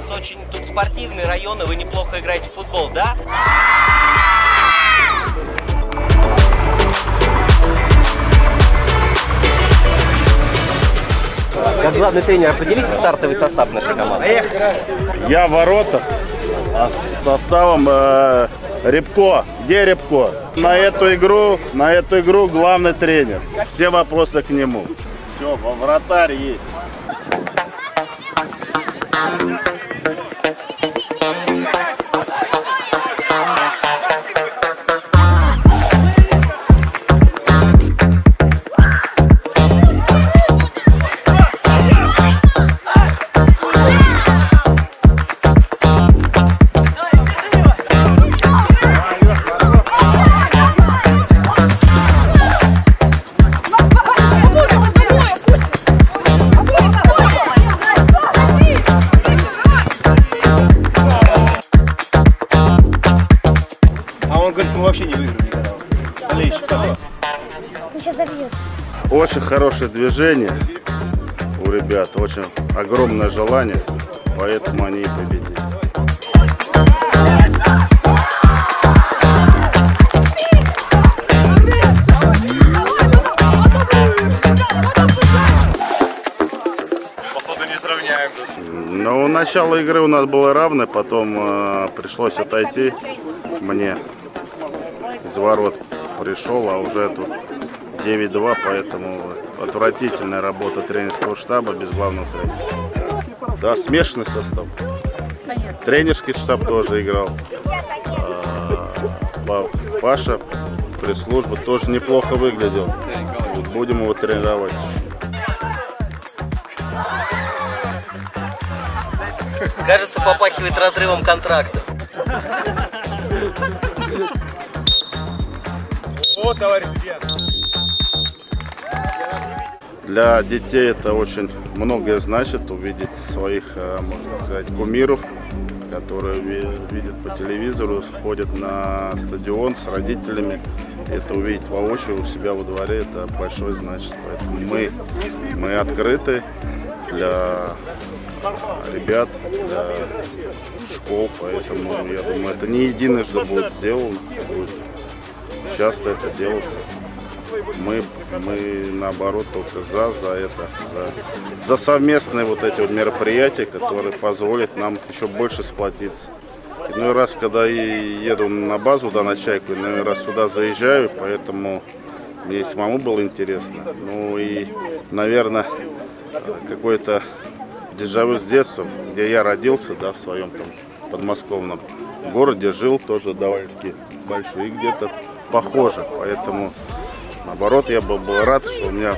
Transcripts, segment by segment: вас очень тут спортивный район, и вы неплохо играете в футбол, да? Как главный тренер, определите стартовый состав нашей команды. Я в воротах, а составом Рябко. Где Рябко? На эту игру главный тренер. Все вопросы к нему. Все, вратарь есть. Мы вообще не выиграли никогда. Болельщик кого? Сейчас забьет. Очень хорошее движение у ребят, очень огромное желание, поэтому они и победили. Походу не сравняем. Ну, начало игры у нас было равное, потом пришлось отойти мне. Из ворот пришел, а уже тут 9-2, поэтому отвратительная работа тренерского штаба без главного тренера. Да, смешанный состав. Тренерский штаб тоже играл. Паша, пресс-служба, тоже неплохо выглядел. Будем его тренировать. Кажется, попахивает разрывом контракта. Для детей это очень многое значит, увидеть своих, можно сказать, кумиров, которые видят по телевизору, ходят на стадион с родителями. Это увидеть воочию у себя во дворе, это большое значит. Поэтому мы открыты для ребят, для школ, поэтому я думаю, это не единожды будет сделано. Часто это делается. Мы наоборот только за совместные вот эти вот мероприятия, которые позволят нам еще больше сплотиться. Иной раз, когда я еду на базу, да, на Чайку, иной раз сюда заезжаю, поэтому мне самому было интересно. Ну и, наверное, какой-то дежавю с детства, где я родился, да, в своем там подмосковном городе, жил тоже довольно-таки большой, где-то похоже, поэтому наоборот я был бы рад, что у меня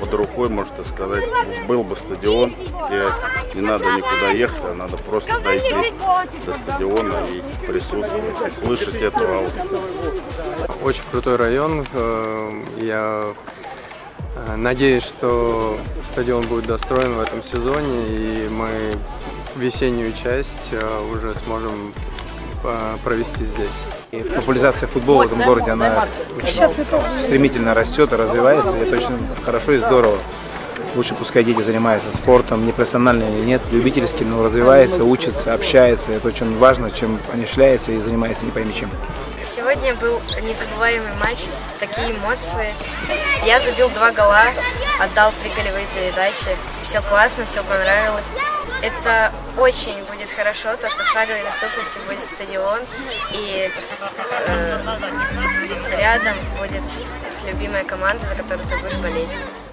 под рукой, можно сказать, был бы стадион, где не надо никуда ехать, а надо просто дойти до стадиона и присутствовать, и слышать эту ауру. Очень крутой район, я надеюсь, что стадион будет достроен в этом сезоне, и мы весеннюю часть уже сможем провести здесь. И популяризация футбола в этом городе, она стремительно растет и развивается. Это очень хорошо и здорово. Лучше пускай дети занимаются спортом, не профессиональным или нет, любительским, но развивается, учится, общается. Это очень важно, чем они шляются и занимаются не пойми чем. Сегодня был незабываемый матч, такие эмоции. Я забил 2 гола, отдал 3 голевые передачи. Все классно, все понравилось. Это очень будет хорошо, то, что в шаговой доступности будет стадион, и рядом будет любимая команда, за которую ты будешь болеть.